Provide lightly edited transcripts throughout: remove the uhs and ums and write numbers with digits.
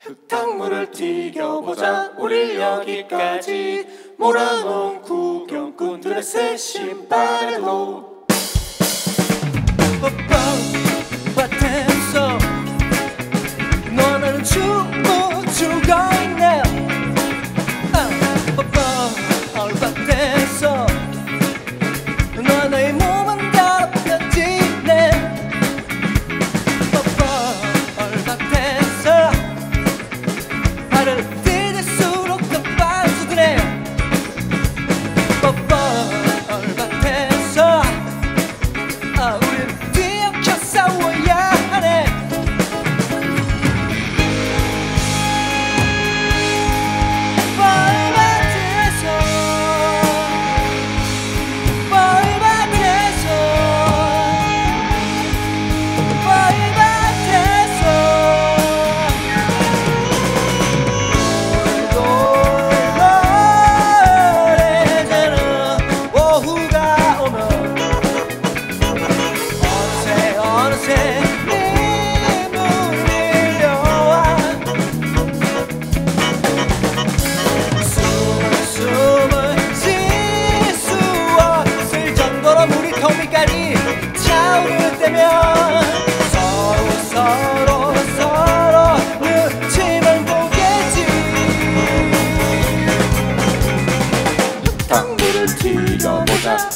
흙탕물을 튀겨보자 우리 여기까지 몰아놓은 구경꾼들의 새 신발로 밭에서 너는 춤을 추고 있네 밭에서 너의 몸은 가볍지네 밭에서 발을 디딜수록 더 빠지네 밭에서 우린 뛰어켜 싸워야 하네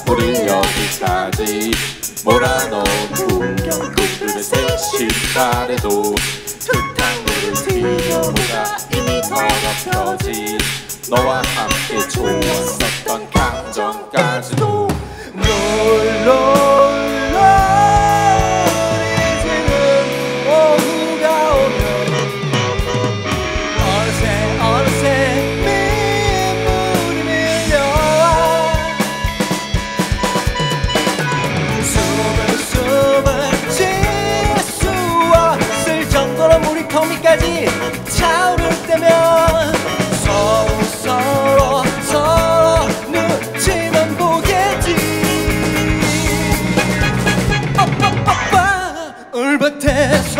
우리 여기까지 몰아놓은 풍경꾼들의 새 신발에도 흙탕물을 튀겨보자 이미 더럽혀진 너와 함께 좋았었던 감정까지도 롤롤롤 이제는 오후가 오면 어느새 거미까지 차오를 때면 서로 눈치만 보겠지 울밭에서